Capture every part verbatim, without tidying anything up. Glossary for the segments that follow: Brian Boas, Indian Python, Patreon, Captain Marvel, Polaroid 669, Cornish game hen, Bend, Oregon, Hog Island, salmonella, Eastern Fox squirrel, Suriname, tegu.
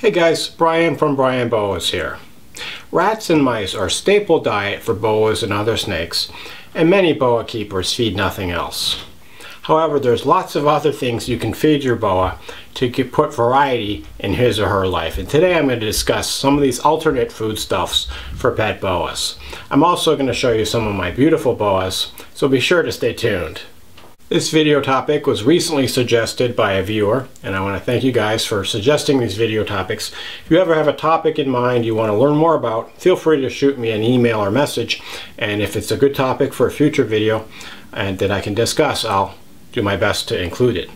Hey guys, Brian from Brian Boas here. Rats and mice are staple diet for boas and other snakes, and many boa keepers feed nothing else. However, there's lots of other things you can feed your boa to put variety in his or her life. And today I'm going to discuss some of these alternate foodstuffs for pet boas. I'm also going to show you some of my beautiful boas, so be sure to stay tuned. This video topic was recently suggested by a viewer, and I want to thank you guys for suggesting these video topics. If you ever have a topic in mind you want to learn more about, feel free to shoot me an email or message, and if it's a good topic for a future video and that I can discuss, I'll do my best to include it.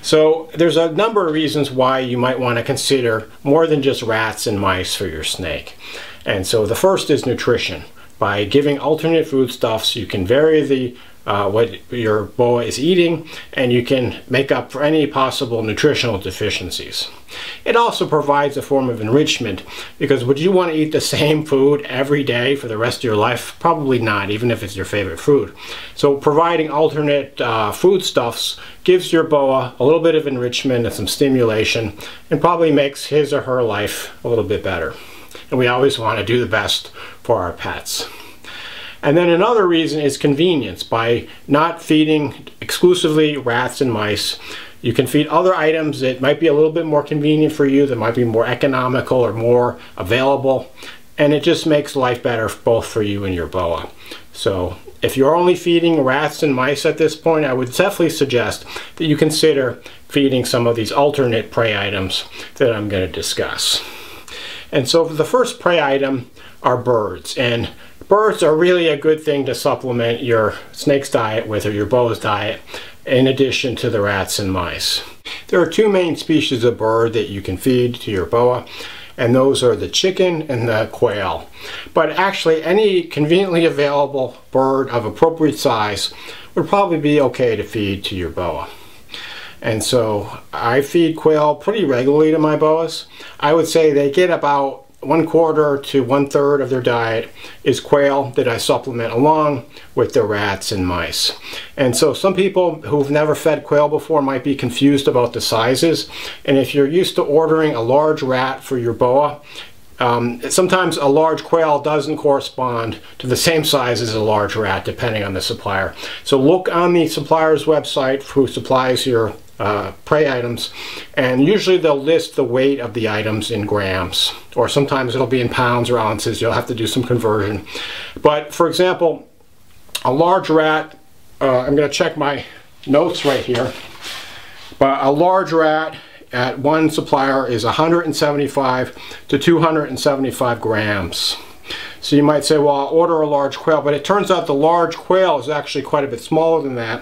So there's a number of reasons why you might want to consider more than just rats and mice for your snake. And so the first is nutrition. By giving alternate foodstuffs, you can vary the Uh, what your boa is eating, and you can make up for any possible nutritional deficiencies. It also provides a form of enrichment, because would you want to eat the same food every day for the rest of your life? Probably not, even if it's your favorite food. So providing alternate uh, foodstuffs gives your boa a little bit of enrichment and some stimulation, and probably makes his or her life a little bit better. And we always want to do the best for our pets. And then another reason is convenience. By not feeding exclusively rats and mice, you can feed other items that might be a little bit more convenient for you, that might be more economical or more available, and it just makes life better both for you and your boa. So if you're only feeding rats and mice at this point, I would definitely suggest that you consider feeding some of these alternate prey items that I'm going to discuss. And so the first prey item are birds, and birds are really a good thing to supplement your snake's diet with, or your boa's diet, in addition to the rats and mice. There are two main species of bird that you can feed to your boa, and those are the chicken and the quail. But actually, any conveniently available bird of appropriate size would probably be okay to feed to your boa. And so I feed quail pretty regularly to my boas. I would say they get about one quarter to one third of their diet is quail that I supplement along with the rats and mice. And so some people who've never fed quail before might be confused about the sizes. And if you're used to ordering a large rat for your boa, um, sometimes a large quail doesn't correspond to the same size as a large rat, depending on the supplier. So look on the supplier's website who supplies your Uh, prey items, and usually they'll list the weight of the items in grams, or sometimes it'll be in pounds or ounces. You'll have to do some conversion. But for example, a large rat, uh, I'm going to check my notes right here, but a large rat at one supplier is one hundred seventy-five to two hundred seventy-five grams. So you might say, well, I'll order a large quail, but it turns out the large quail is actually quite a bit smaller than that.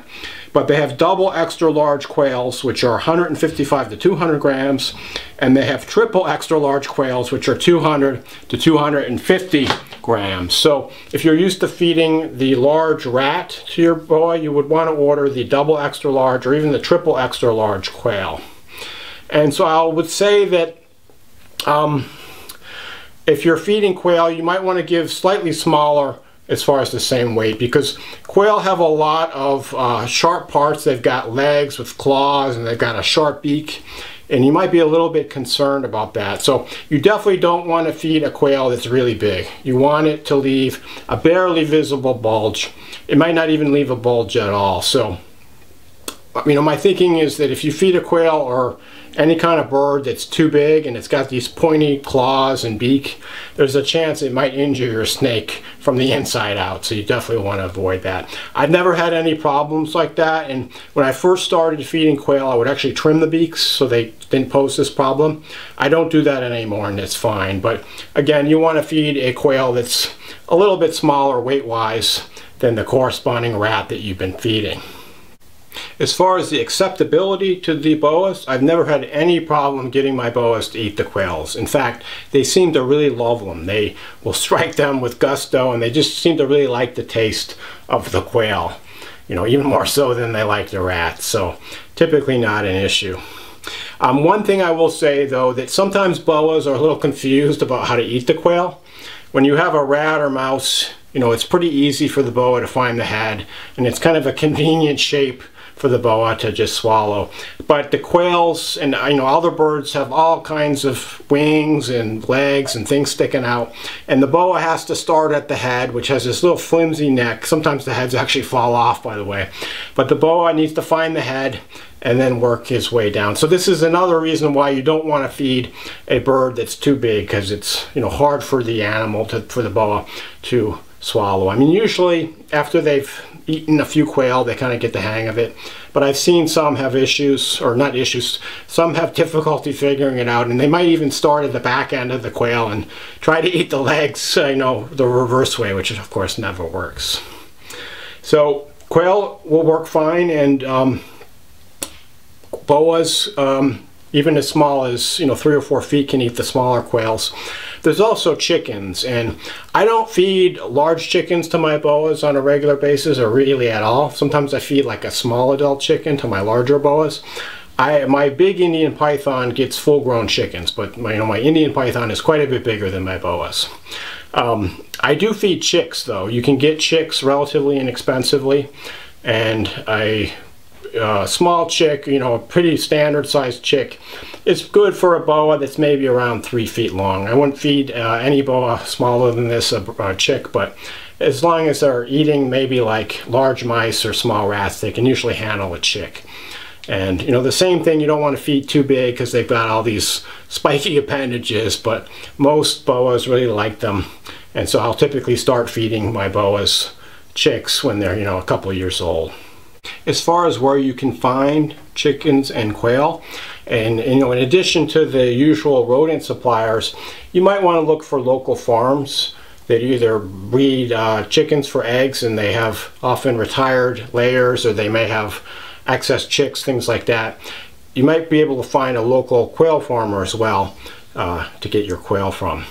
But they have double extra large quails, which are one hundred fifty-five to two hundred grams, and they have triple extra large quails, which are two hundred to two hundred fifty grams. So if you're used to feeding the large rat to your boa, you would want to order the double extra large or even the triple extra large quail. And so I would say that um, if you're feeding quail, you might want to give slightly smaller as far as the same weight, because quail have a lot of uh, sharp parts. They've got legs with claws, and they've got a sharp beak, and you might be a little bit concerned about that. So you definitely don't want to feed a quail that's really big. You want it to leave a barely visible bulge. It might not even leave a bulge at all. So, you know, my thinking is that if you feed a quail or any kind of bird that's too big and it's got these pointy claws and beak, there's a chance it might injure your snake from the inside out, so you definitely want to avoid that. I've never had any problems like that, and when I first started feeding quail, I would actually trim the beaks so they didn't pose this problem. I don't do that anymore, and it's fine. But again, you want to feed a quail that's a little bit smaller weight-wise than the corresponding rat that you've been feeding. As far as the acceptability to the boas, I've never had any problem getting my boas to eat the quails. In fact, they seem to really love them. They will strike them with gusto, and they just seem to really like the taste of the quail, you know, even more so than they like the rats. So typically not an issue. Um, one thing I will say, though, that sometimes boas are a little confused about how to eat the quail. When you have a rat or mouse, you know, it's pretty easy for the boa to find the head, and it's kind of a convenient shape for the boa to just swallow. But the quails and, you know, all the birds have all kinds of wings and legs and things sticking out, and the boa has to start at the head, which has this little flimsy neck. Sometimes the heads actually fall off, by the way, but the boa needs to find the head and then work his way down. So this is another reason why you don't want to feed a bird that's too big, because it's, you know, hard for the animal to, for the boa to swallow. I mean, usually after they've eaten a few quail, they kind of get the hang of it, but I've seen some have issues, or not issues, some have difficulty figuring it out, and they might even start at the back end of the quail and try to eat the legs, you know, the reverse way, which of course never works. So quail will work fine, and um, boas, um, even as small as, you know, three or four feet, can eat the smaller quails. There's also chickens, and I don't feed large chickens to my boas on a regular basis, or really at all. Sometimes I feed like a small adult chicken to my larger boas. I, my big Indian python gets full-grown chickens, but my, you know, my Indian python is quite a bit bigger than my boas. Um, I do feed chicks, though. You can get chicks relatively inexpensively, and I... A uh, small chick, you know, a pretty standard sized chick, it's good for a boa that's maybe around three feet long. I wouldn't feed uh, any boa smaller than this a, a chick, but as long as they're eating maybe like large mice or small rats, they can usually handle a chick. And, you know, the same thing, you don't want to feed too big because they've got all these spiky appendages, but most boas really like them, and so I'll typically start feeding my boas chicks when they're, you know, a couple years old. As far as where you can find chickens and quail, and, you know, in addition to the usual rodent suppliers, you might want to look for local farms that either breed uh, chickens for eggs, and they have often retired layers, or they may have excess chicks, things like that. You might be able to find a local quail farmer as well uh, to get your quail from.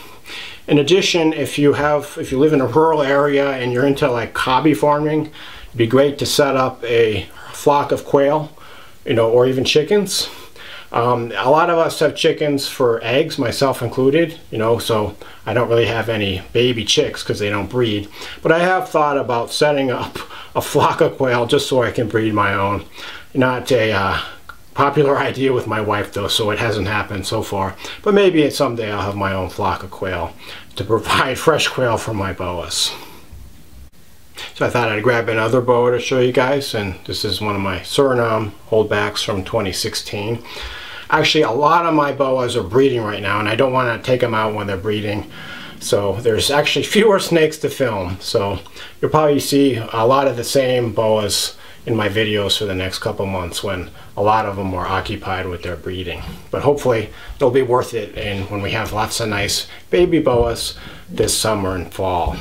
In addition, if you have, if you live in a rural area and you're into like hobby farming, it'd be great to set up a flock of quail, you know, or even chickens. Um, a lot of us have chickens for eggs, myself included, you know, so I don't really have any baby chicks because they don't breed. But I have thought about setting up a flock of quail just so I can breed my own. Not a uh, popular idea with my wife, though, so it hasn't happened so far. But maybe someday I'll have my own flock of quail to provide fresh quail for my boas. So I thought I'd grab another boa to show you guys, and this is one of my Suriname holdbacks from twenty sixteen. Actually, a lot of my boas are breeding right now, and I don't want to take them out when they're breeding. So there's actually fewer snakes to film. So you'll probably see a lot of the same boas in my videos for the next couple months when a lot of them are occupied with their breeding. But hopefully they'll be worth it, and when we have lots of nice baby boas this summer and fall.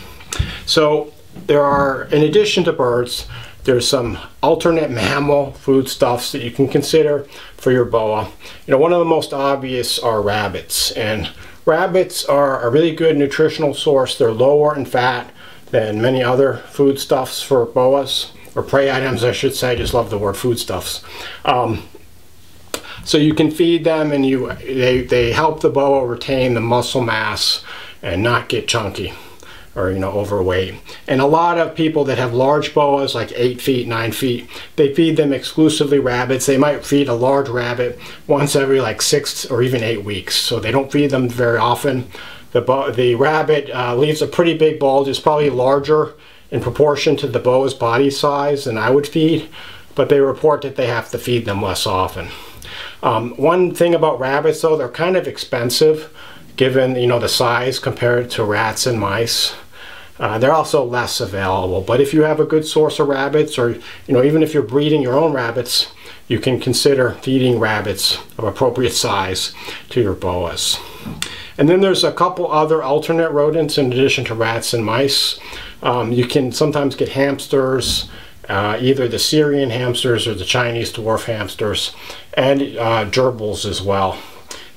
So there are, in addition to birds, there's some alternate mammal foodstuffs that you can consider for your boa. You know, one of the most obvious are rabbits, and rabbits are a really good nutritional source. They're lower in fat than many other foodstuffs for boas, or prey items, I should say. I just love the word foodstuffs. Um, so you can feed them, and you they, they help the boa retain the muscle mass and not get chunky or, you know, overweight. And a lot of people that have large boas, like eight feet, nine feet, they feed them exclusively rabbits. They might feed a large rabbit once every like six or even eight weeks. So they don't feed them very often. The, bo the rabbit uh, leaves a pretty big bulge. It's probably larger in proportion to the boa's body size than I would feed, but they report that they have to feed them less often. Um, one thing about rabbits, though, they're kind of expensive, given, you know, the size compared to rats and mice. Uh, they're also less available, but if you have a good source of rabbits, or, you know, even if you're breeding your own rabbits, you can consider feeding rabbits of appropriate size to your boas. And then there's a couple other alternate rodents in addition to rats and mice. Um, you can sometimes get hamsters, uh, either the Syrian hamsters or the Chinese dwarf hamsters, and uh, gerbils as well.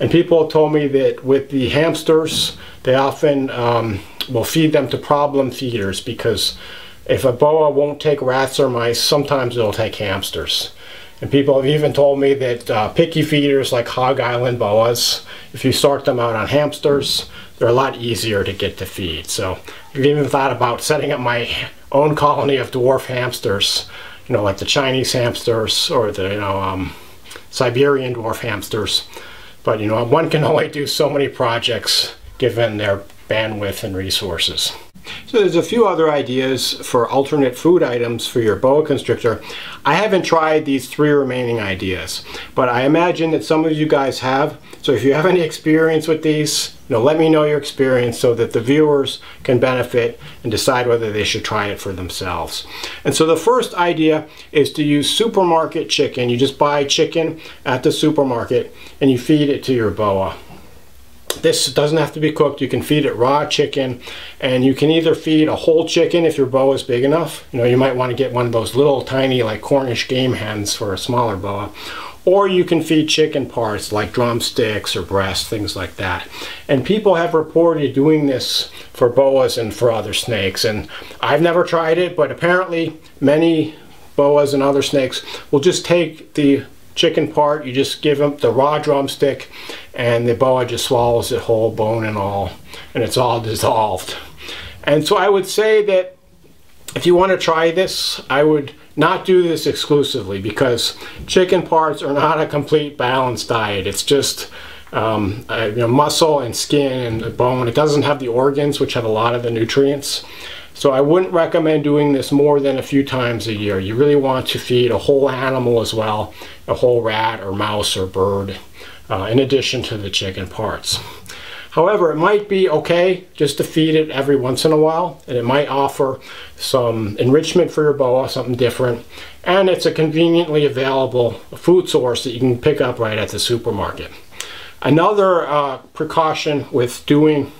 And people have told me that with the hamsters, they often um, will feed them to problem feeders, because if a boa won't take rats or mice, sometimes it'll take hamsters. And people have even told me that uh, picky feeders like Hog Island boas, if you sort them out on hamsters, they're a lot easier to get to feed. So I've even thought about setting up my own colony of dwarf hamsters, you know, like the Chinese hamsters or the, you know, um, Siberian dwarf hamsters. But, you know, one can only do so many projects given their bandwidth and resources. So there's a few other ideas for alternate food items for your boa constrictor. I haven't tried these three remaining ideas, but I imagine that some of you guys have. So if you have any experience with these, you know, let me know your experience so that the viewers can benefit and decide whether they should try it for themselves. And so the first idea is to use supermarket chicken. You just buy chicken at the supermarket and you feed it to your boa. This doesn't have to be cooked. You can feed it raw chicken, and you can either feed a whole chicken if your boa is big enough. You know, you might want to get one of those little tiny like Cornish game hens for a smaller boa, or you can feed chicken parts like drumsticks or breasts, things like that. And people have reported doing this for boas and for other snakes, and I've never tried it, but apparently many boas and other snakes will just take the chicken part, you just give them the raw drumstick, and the boa just swallows it whole, bone and all, and it's all dissolved. And so I would say that if you want to try this, I would not do this exclusively, because chicken parts are not a complete balanced diet. It's just um, uh, you know, muscle and skin and bone. It doesn't have the organs, which have a lot of the nutrients. So I wouldn't recommend doing this more than a few times a year. You really want to feed a whole animal as well, a whole rat or mouse or bird, uh, in addition to the chicken parts. However, it might be okay just to feed it every once in a while, and it might offer some enrichment for your boa, something different, and it's a conveniently available food source that you can pick up right at the supermarket. Another uh, precaution with doing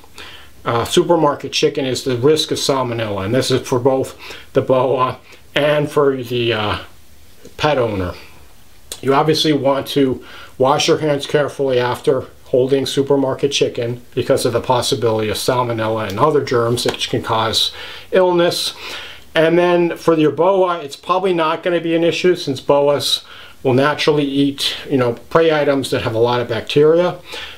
Uh, supermarket chicken is the risk of salmonella, and this is for both the boa and for the uh, pet owner. You obviously want to wash your hands carefully after holding supermarket chicken because of the possibility of salmonella and other germs that can cause illness. And then for your boa, it's probably not going to be an issue, since boas will naturally eat, you know, prey items that have a lot of bacteria.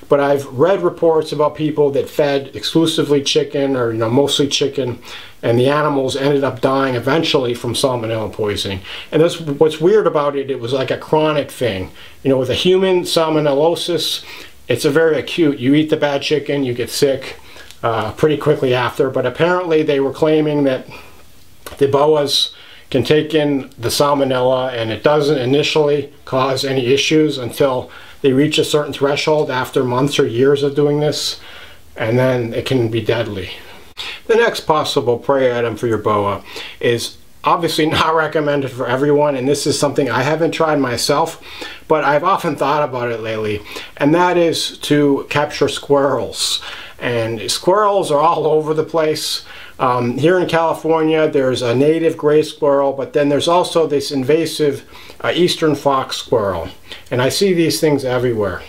But I've read reports about people that fed exclusively chicken, or, you know, mostly chicken, and the animals ended up dying eventually from salmonella poisoning. And that's what's weird about it. It was like a chronic thing. You know, with a human salmonellosis, it's a very acute. You eat the bad chicken, you get sick uh, pretty quickly after. But apparently they were claiming that the boas can take in the salmonella, and it doesn't initially cause any issues until they reach a certain threshold after months or years of doing this, and then it can be deadly. The next possible prey item for your boa is obviously not recommended for everyone, and this is something I haven't tried myself, but I've often thought about it lately, and that is to capture squirrels. And squirrels are all over the place. Um, here in California, there's a native gray squirrel, but then there's also this invasive uh, Eastern fox squirrel. And I see these things everywhere.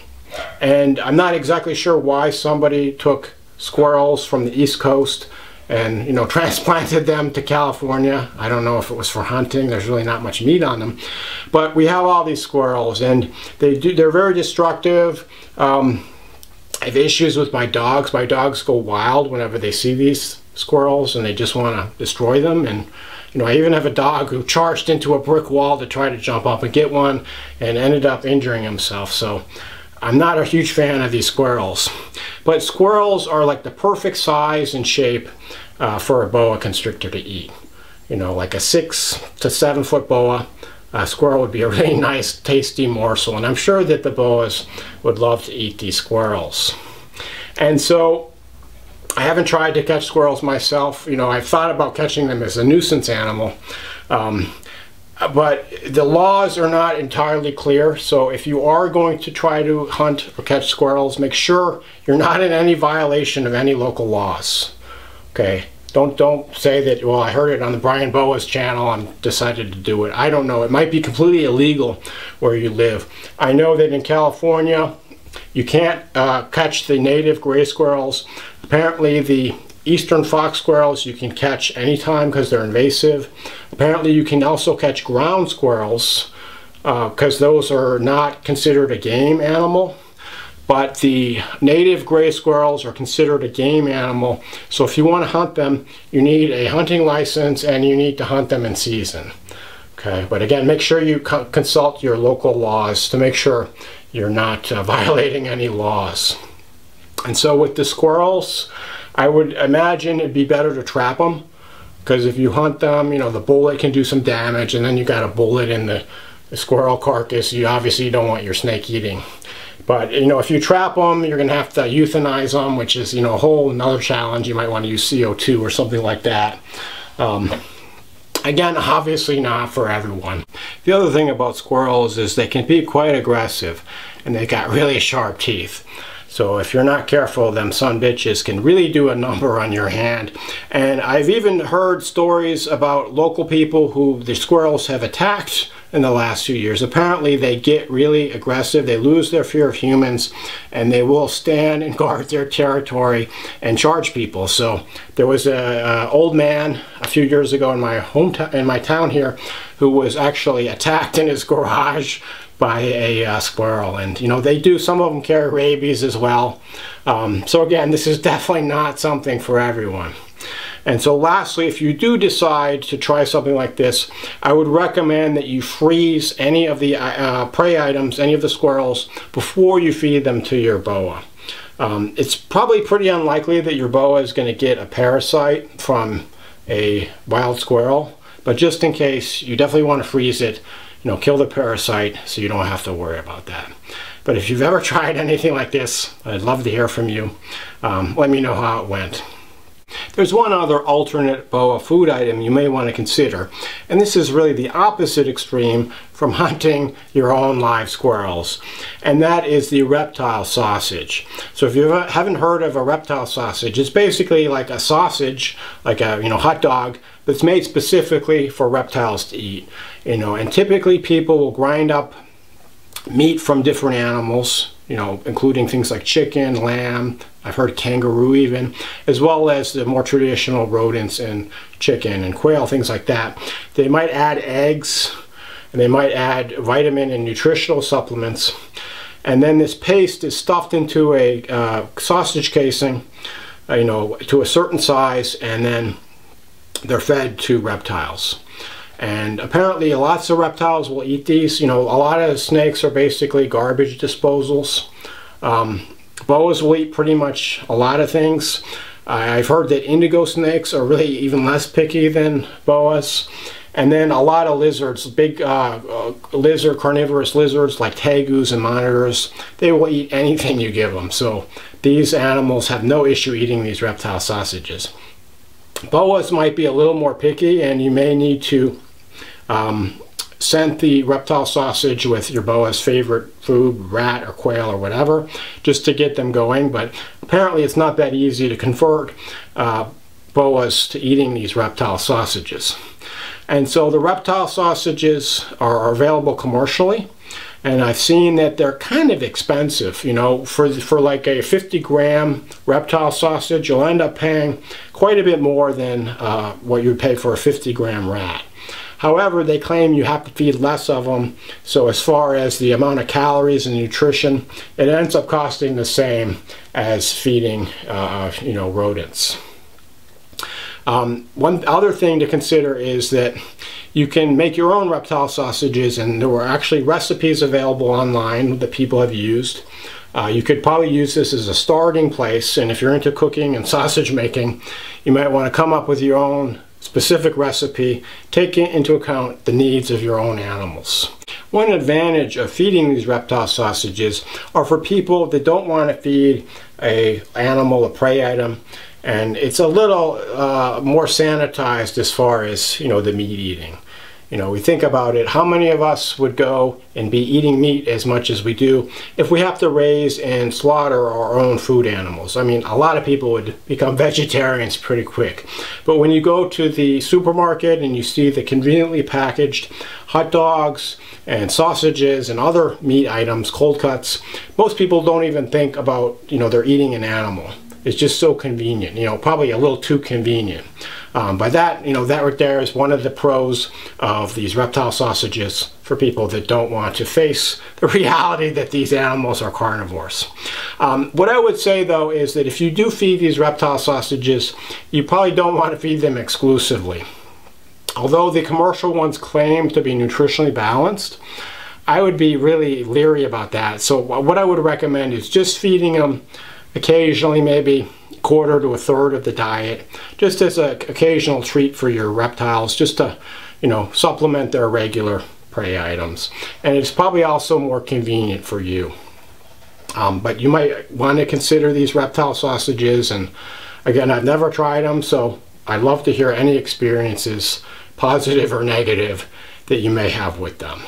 And I'm not exactly sure why somebody took squirrels from the East Coast and, you know, transplanted them to California. I don't know if it was for hunting. There's really not much meat on them. But we have all these squirrels, and they do, they're very destructive. Um, I have issues with my dogs. My dogs go wild whenever they see these squirrels, and they just want to destroy them. And, you know, I even have a dog who charged into a brick wall to try to jump up and get one and ended up injuring himself. So I'm not a huge fan of these squirrels. But squirrels are like the perfect size and shape uh, for a boa constrictor to eat. You know, like a six to seven foot boa, a squirrel would be a really nice, tasty morsel, and I'm sure that the boas would love to eat these squirrels. And so I haven't tried to catch squirrels myself. You know, I've thought about catching them as a nuisance animal, um, but the laws are not entirely clear. So if you are going to try to hunt or catch squirrels, make sure you're not in any violation of any local laws. Okay. Don't, don't say that, well, I heard it on the Brian Boas channel and decided to do it. I don't know. It might be completely illegal where you live. I know that in California, you can't uh, catch the native gray squirrels. Apparently, the Eastern fox squirrels you can catch anytime because they're invasive. Apparently, you can also catch ground squirrels because uh, those are not considered a game animal. But the native gray squirrels are considered a game animal, so if you want to hunt them, you need a hunting license and you need to hunt them in season. Okay, but again, make sure you co consult your local laws to make sure you're not uh, violating any laws. And so with the squirrels, I would imagine it'd be better to trap them, because if you hunt them, you know, the bullet can do some damage, and then you got a bullet in the, the squirrel carcass. You obviously don't want your snake eating. But, you know, if you trap them, you're going to have to euthanize them, which is, you know, a whole another challenge. You might want to use C O two or something like that. Um, again, obviously not for everyone. The other thing about squirrels is they can be quite aggressive, and they got really sharp teeth. So if you're not careful, them son bitches can really do a number on your hand. And I've even heard stories about local people who the squirrels have attacked in the last few years. Apparently they get really aggressive, they lose their fear of humans, and they will stand and guard their territory and charge people. So there was an old man a few years ago in my hometown, in my town here, who was actually attacked in his garage by a uh, squirrel. And you know, they do, some of them carry rabies as well. Um, so again, this is definitely not something for everyone. And so lastly, if you do decide to try something like this, I would recommend that you freeze any of the uh, prey items, any of the squirrels, before you feed them to your boa. Um, it's probably pretty unlikely that your boa is going to get a parasite from a wild squirrel, but just in case, you definitely want to freeze it. You know, kill the parasite so you don't have to worry about that. But if you've ever tried anything like this, I'd love to hear from you. Um, let me know how it went. There's one other alternate boa food item you may want to consider, and this is really the opposite extreme from hunting your own live squirrels, and that is the reptile sausage. So if you haven't heard of a reptile sausage, it's basically like a sausage, like a, you know, hot dog, that's made specifically for reptiles to eat. You know, and typically people will grind up meat from different animals, you know, including things like chicken, lamb, I've heard kangaroo even, as well as the more traditional rodents and chicken and quail, things like that. They might add eggs, and they might add vitamin and nutritional supplements. And then this paste is stuffed into a uh, sausage casing, uh, you know, to a certain size, and then they're fed to reptiles. And apparently lots of reptiles will eat these. You know, a lot of snakes are basically garbage disposals. Um, boas will eat pretty much a lot of things. Uh, I've heard that indigo snakes are really even less picky than boas. And then a lot of lizards, big uh, lizard, carnivorous lizards like tegus and monitors, they will eat anything you give them. So these animals have no issue eating these reptile sausages. Boas might be a little more picky, and you may need to um, scent the reptile sausage with your boa's favorite food, rat or quail or whatever, just to get them going. But apparently it's not that easy to convert uh, boas to eating these reptile sausages. And so the reptile sausages are available commercially, and I've seen that they're kind of expensive. You know, for, for like a fifty gram reptile sausage, you'll end up paying quite a bit more than uh, what you'd pay for a fifty gram rat. However, they claim you have to feed less of them, so as far as the amount of calories and nutrition, it ends up costing the same as feeding, uh, you know, rodents. Um, one other thing to consider is that you can make your own reptile sausages, and there were actually recipes available online that people have used. Uh, you could probably use this as a starting place, and if you're into cooking and sausage making, you might want to come up with your own specific recipe, taking into account the needs of your own animals. One advantage of feeding these reptile sausages are for people that don't want to feed an animal, a prey item, and it's a little uh, more sanitized as far as, you know, the meat eating. You know, we think about it, how many of us would go and be eating meat as much as we do if we have to raise and slaughter our own food animals? I mean, a lot of people would become vegetarians pretty quick. But when you go to the supermarket and you see the conveniently packaged hot dogs and sausages and other meat items, cold cuts, most people don't even think about, you know, they're eating an animal. It's just so convenient, you know, probably a little too convenient. Um, but that, you know, that right there is one of the pros of these reptile sausages for people that don't want to face the reality that these animals are carnivores. Um, what I would say, though, is that if you do feed these reptile sausages, you probably don't want to feed them exclusively. although the commercial ones claim to be nutritionally balanced, I would be really leery about that. So what I would recommend is just feeding them occasionally, maybe a quarter to a third of the diet, just as an occasional treat for your reptiles, just to, you know, supplement their regular prey items. And it's probably also more convenient for you. Um, but you might want to consider these reptile sausages, and again, I've never tried them, so I'd love to hear any experiences, positive or negative, that you may have with them.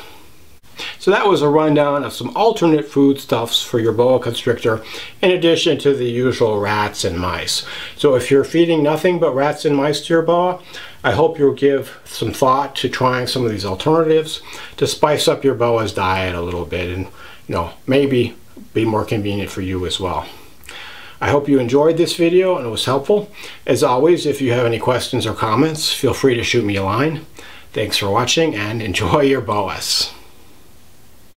So that was a rundown of some alternate foodstuffs for your boa constrictor, in addition to the usual rats and mice. So if you're feeding nothing but rats and mice to your boa, I hope you'll give some thought to trying some of these alternatives to spice up your boa's diet a little bit, and, you know, maybe be more convenient for you as well. I hope you enjoyed this video and it was helpful. As always, if you have any questions or comments, feel free to shoot me a line. Thanks for watching, and enjoy your boas.